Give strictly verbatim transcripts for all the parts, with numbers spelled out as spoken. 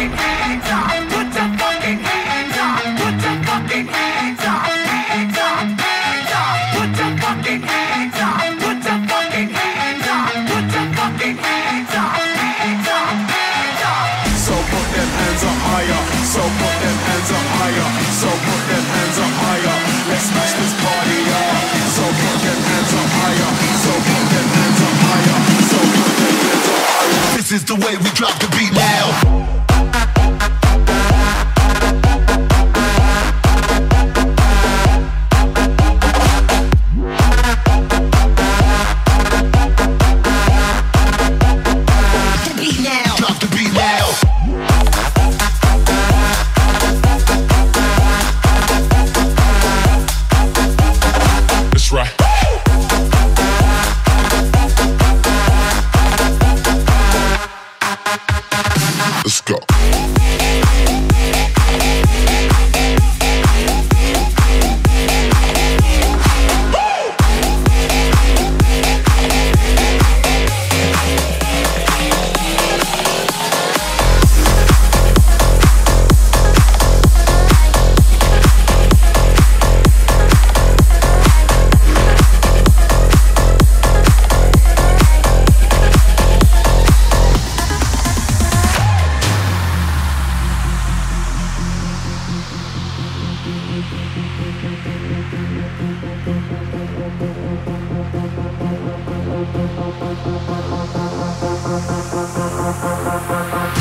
fucking hands up. Put your fucking hands up. Put your fucking hands up. Hands up, hands up. Put your fucking hands up. Put your fucking hands up. Put your fucking hands up. Hands up, hands up. So put them hands up higher. So put them hands up higher. So put them hands up higher. Let's smash this party up. So put them hands up higher. So put them hands up higher. So put them hands up higher. This is the way we drop the beat now. Let's go. We'll be right back.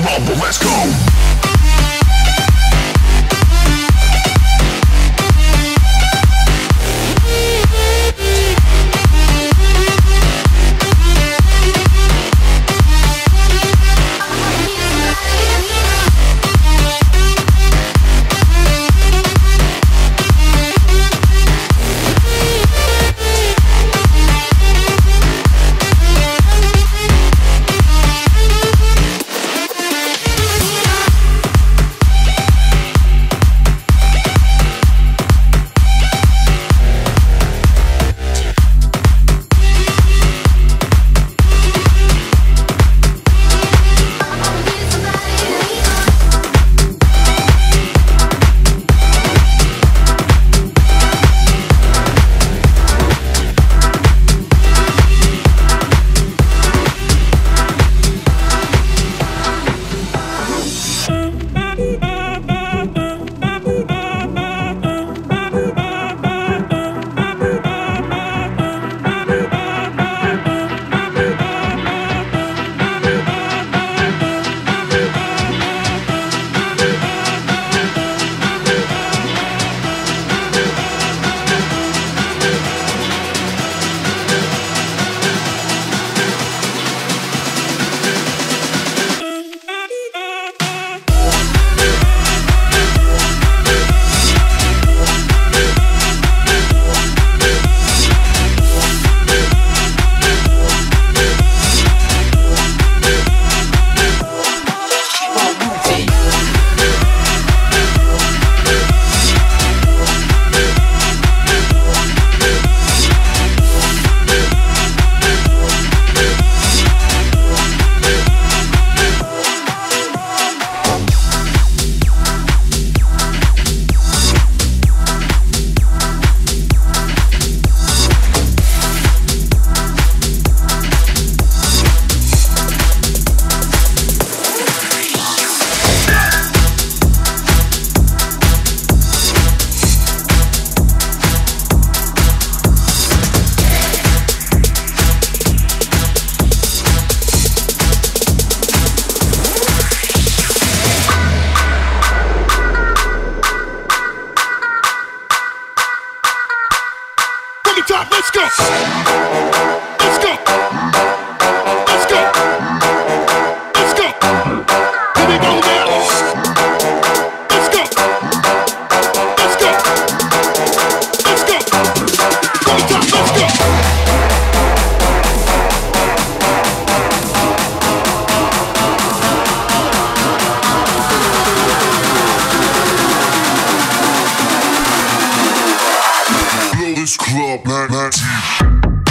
natural, but let's go. Let's go! Let's go! Let's go! Let's go! Here we go now! Let's go! Let's go! Let's go! Go to top, let's go! This club, man, man.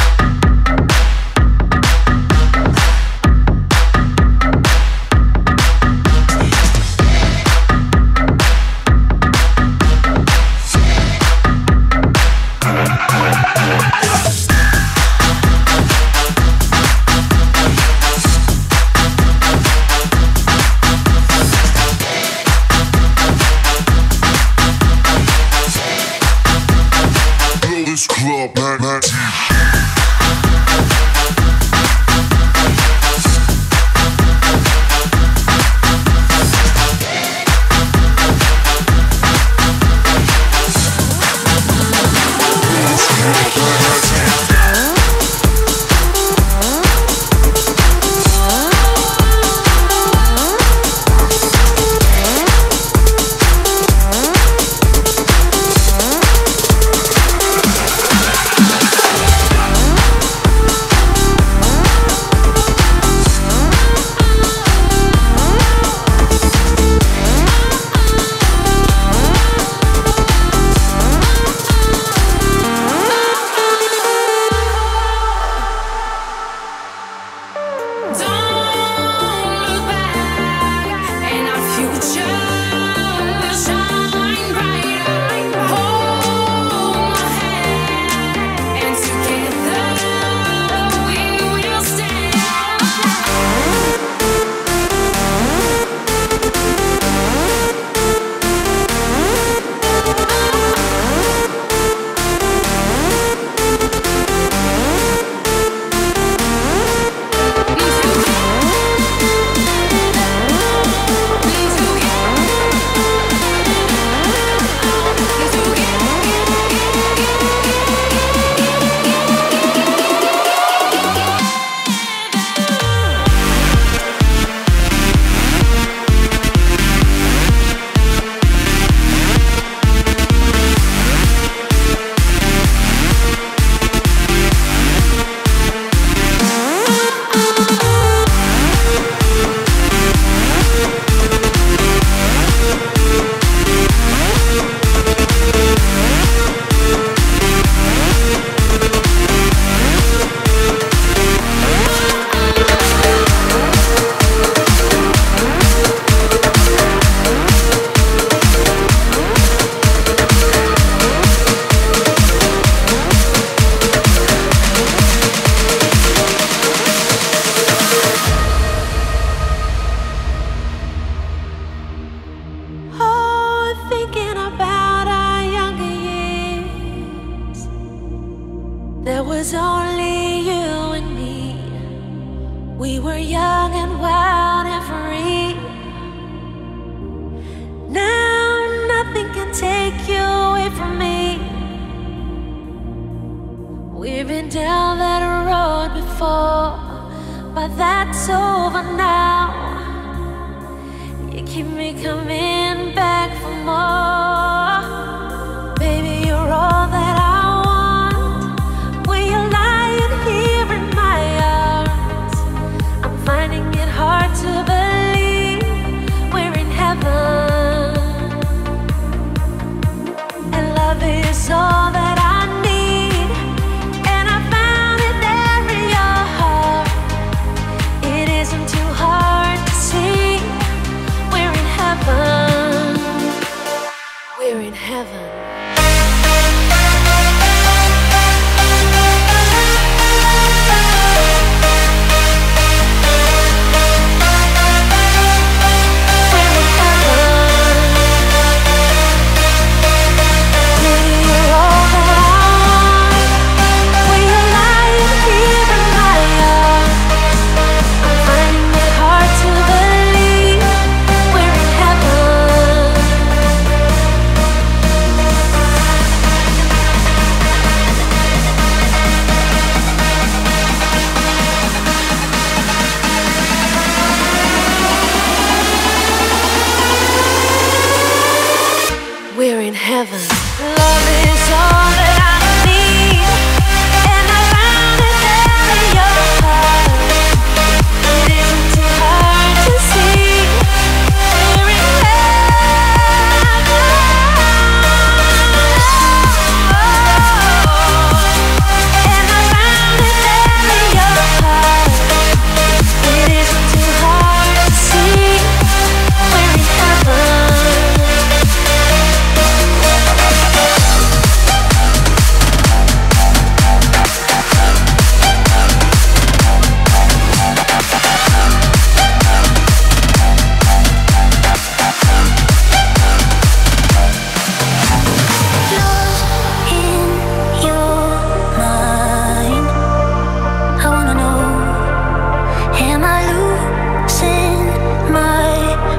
We were young and wild and free. Now nothing can take you away from me. We've been down that road before, but that's over now. You keep me coming back for more. Baby, you're all that I all that I need, and I found it there in your heart. It isn't too hard to see. We're in heaven. We're in heaven.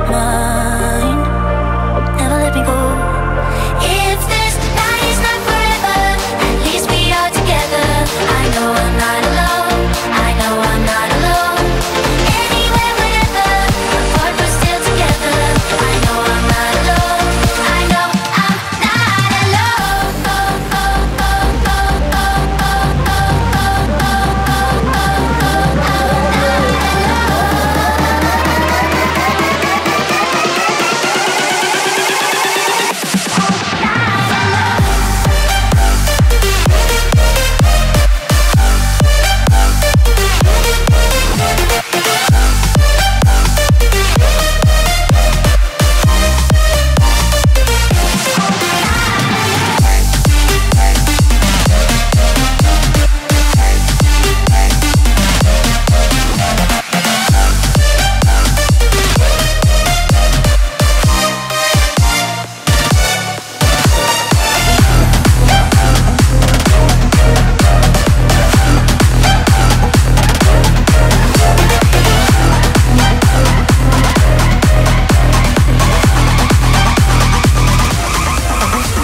Voices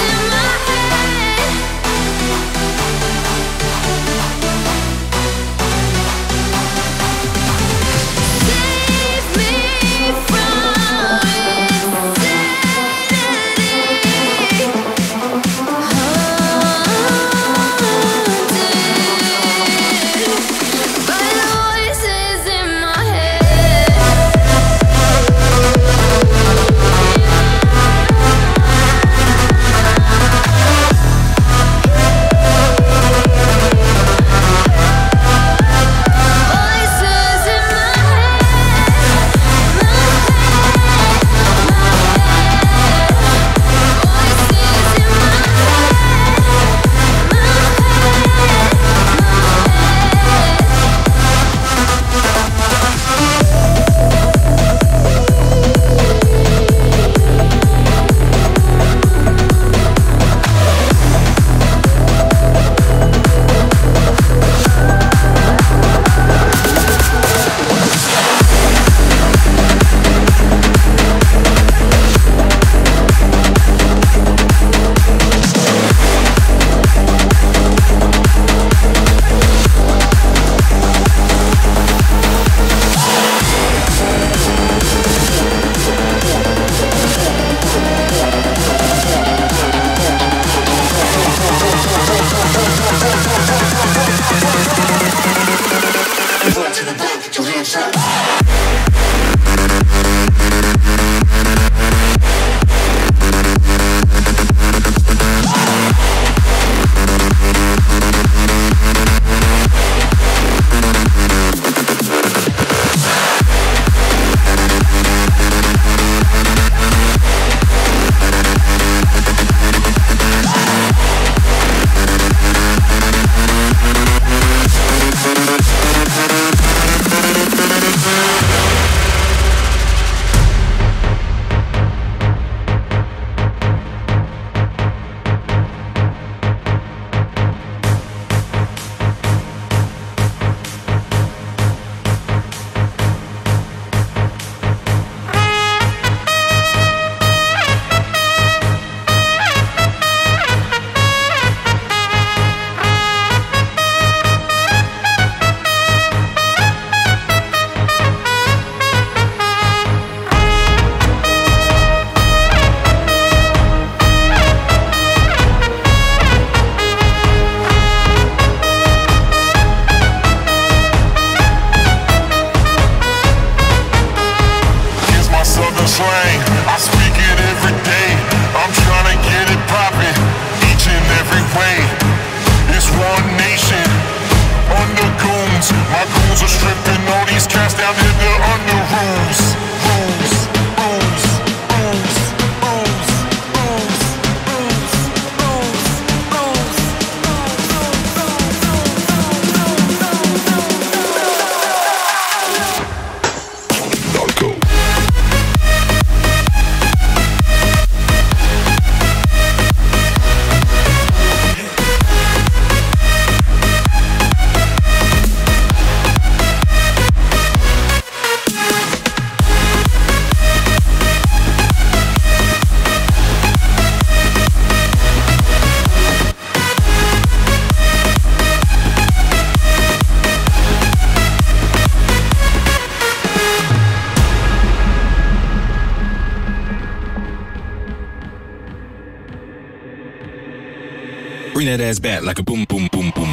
in my Bring that ass back like a boom, boom, boom, boom.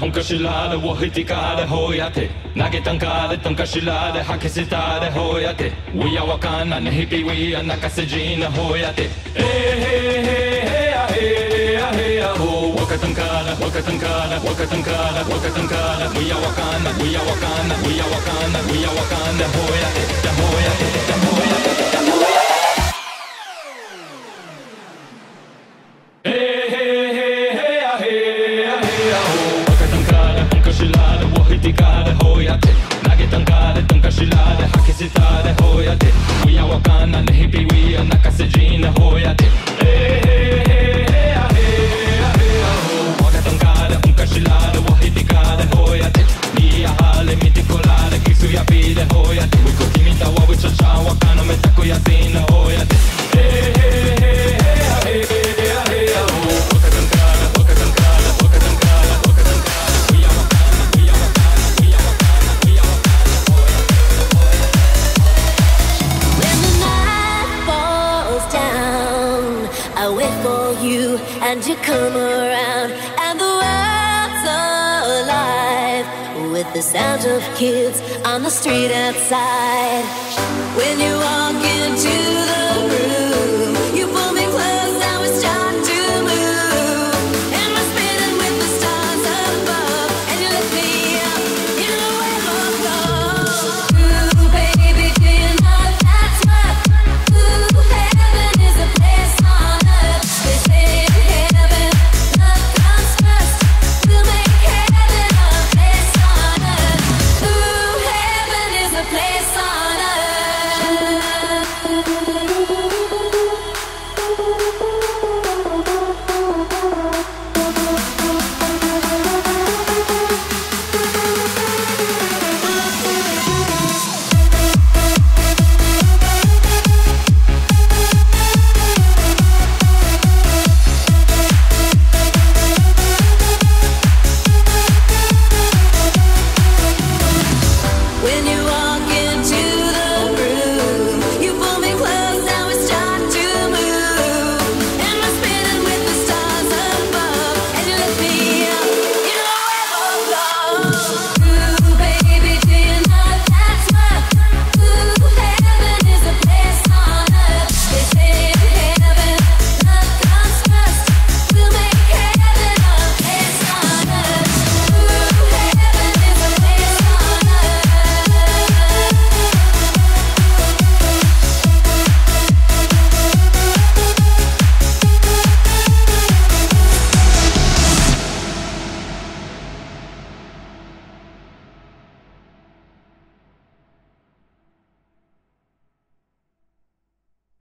Tankashilade, wohitikade, hoyate. Nagetankade, tankashilade, hakisitade, hoyate. We are wakana, nehipi, we are nakasejina, hoyate. Hey, hey, hey, hey, hey, hey, hey, ho. Wakatankada, wakatankada, wakatankada, wakatankada. We are wakana, we are wakana, we are wakana, we are wakana, hoyate, the hoyate, the hoyate, the hoyate. We are Wakana, and hippie, we are Nakasajina, Hoyate. Hey, hey, hey, hey, hey, Wakatankada, Unkashilada, Wahitikada, Hoyate. Nia Hale, Mitikolada, Kisuya Pida, Hoyate. We could imita Wawichacha, Wakana, Metakuyasina, Hoyate. Hey, hey, hey, hey, hey, hey, Wakatankada, Wakatankada, Wakatankada, Wakatankada. We are Wakana, we are Wakana, we are Wakana, we are Wakana, Hoyate, Hoyate. I wait for you and you come around, and the world's alive with the sound of kids on the street outside.